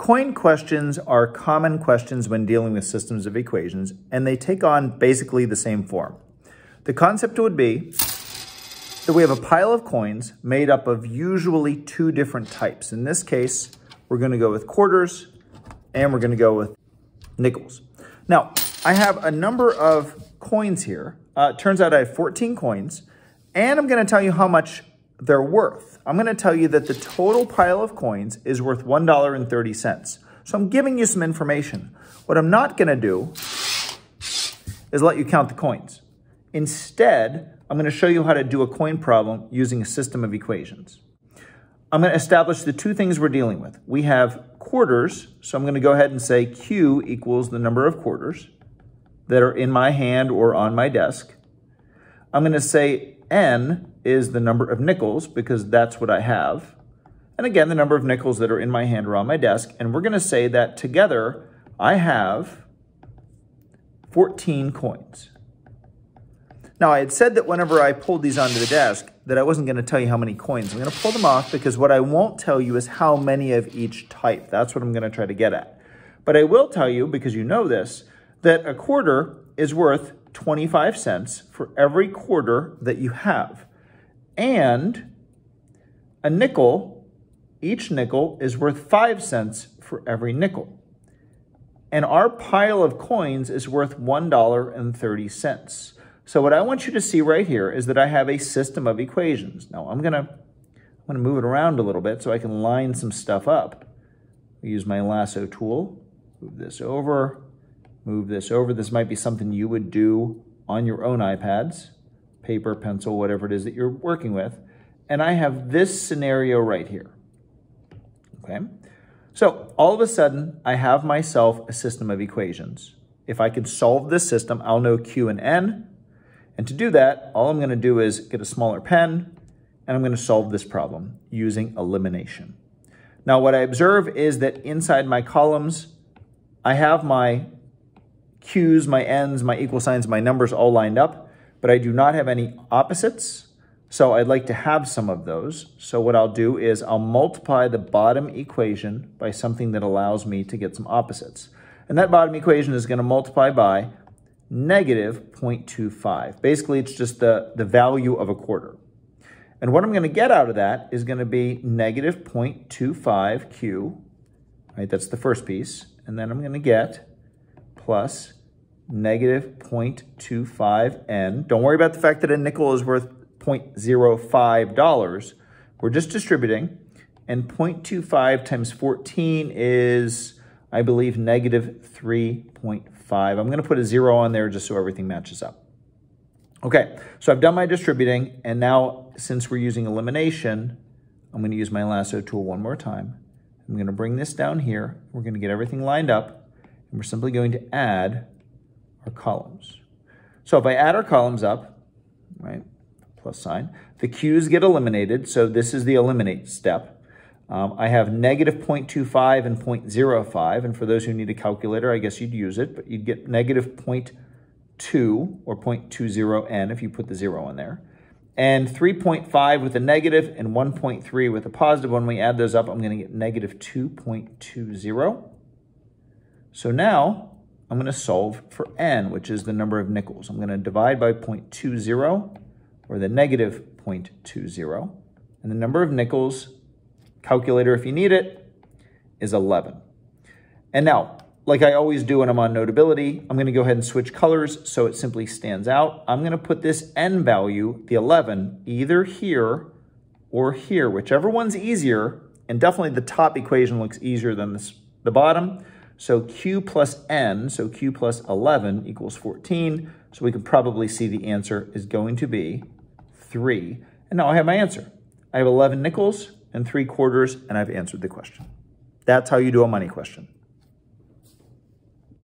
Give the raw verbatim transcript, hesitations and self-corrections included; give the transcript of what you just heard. Coin questions are common questions when dealing with systems of equations, and they take on basically the same form. The concept would be that we have a pile of coins made up of usually two different types. In this case, we're going to go with quarters and we're going to go with nickels. Now, I have a number of coins here. Uh, it turns out I have fourteen coins, and I'm going to tell you how much they're worth. I'm going to tell you that the total pile of coins is worth one dollar and thirty cents. So I'm giving you some information. What I'm not going to do is let you count the coins. Instead, I'm going to show you how to do a coin problem using a system of equations. I'm going to establish the two things we're dealing with. We have quarters, so I'm going to go ahead and say Q equals the number of quarters that are in my hand or on my desk. I'm going to say N is the number of nickels because that's what I have. And again, the number of nickels that are in my hand or on my desk. And we're going to say that together I have fourteen coins. Now, I had said that whenever I pulled these onto the desk that I wasn't going to tell you how many coins. I'm going to pull them off because what I won't tell you is how many of each type. That's what I'm going to try to get at. But I will tell you, because you know this, that a quarter is worth twenty-five cents for every quarter that you have. And a nickel, each nickel is worth five cents for every nickel. And our pile of coins is worth one dollar and thirty cents. So what I want you to see right here is that I have a system of equations. Now I'm gonna, I'm gonna move it around a little bit so I can line some stuff up. I use my lasso tool, move this over, move this over. This might be something you would do on your own iPads, paper, pencil, whatever it is that you're working with. And I have this scenario right here, okay? So all of a sudden, I have myself a system of equations. If I can solve this system, I'll know Q and N. And to do that, all I'm gonna do is get a smaller pen, and I'm gonna solve this problem using elimination. Now, what I observe is that inside my columns, I have my Q's, my N's, my equal signs, my numbers all lined up, but I do not have any opposites, so I'd like to have some of those. So what I'll do is I'll multiply the bottom equation by something that allows me to get some opposites. And that bottom equation is going to multiply by negative zero point two five. Basically, it's just the, the value of a quarter. And what I'm going to get out of that is going to be negative zero point two five Q, right? That's the first piece. And then I'm going to get plus negative zero point two five N. Don't worry about the fact that a nickel is worth zero point zero five dollars. We're just distributing. And zero point two five times fourteen is, I believe, negative three point five. I'm going to put a zero on there just so everything matches up. Okay, so I've done my distributing. And now, since we're using elimination, I'm going to use my lasso tool one more time. I'm going to bring this down here. We're going to get everything lined up. And we're simply going to add our columns. So if I add our columns up, right, plus sign, the Q's get eliminated. So this is the eliminate step. Um, I have negative zero point two five and zero point zero five. And for those who need a calculator, I guess you'd use it, but you'd get negative zero point two or zero point two zero N if you put the zero on there. And three point five with a negative and one point three with a positive. When we add those up, I'm going to get negative two point two zero. So now I'm going to solve for N, which is the number of nickels. I'm going to divide by zero point two zero, or the negative zero point two zero. And the number of nickels, calculator if you need it, is eleven. And now, like I always do when I'm on Notability, I'm going to go ahead and switch colors so it simply stands out. I'm going to put this N value, the eleven, either here or here, whichever one's easier. And definitely the top equation looks easier than this, the bottom. So Q plus N, so Q plus eleven equals fourteen. So we can probably see the answer is going to be three. And now I have my answer. I have eleven nickels and three quarters, and I've answered the question. That's how you do a money question.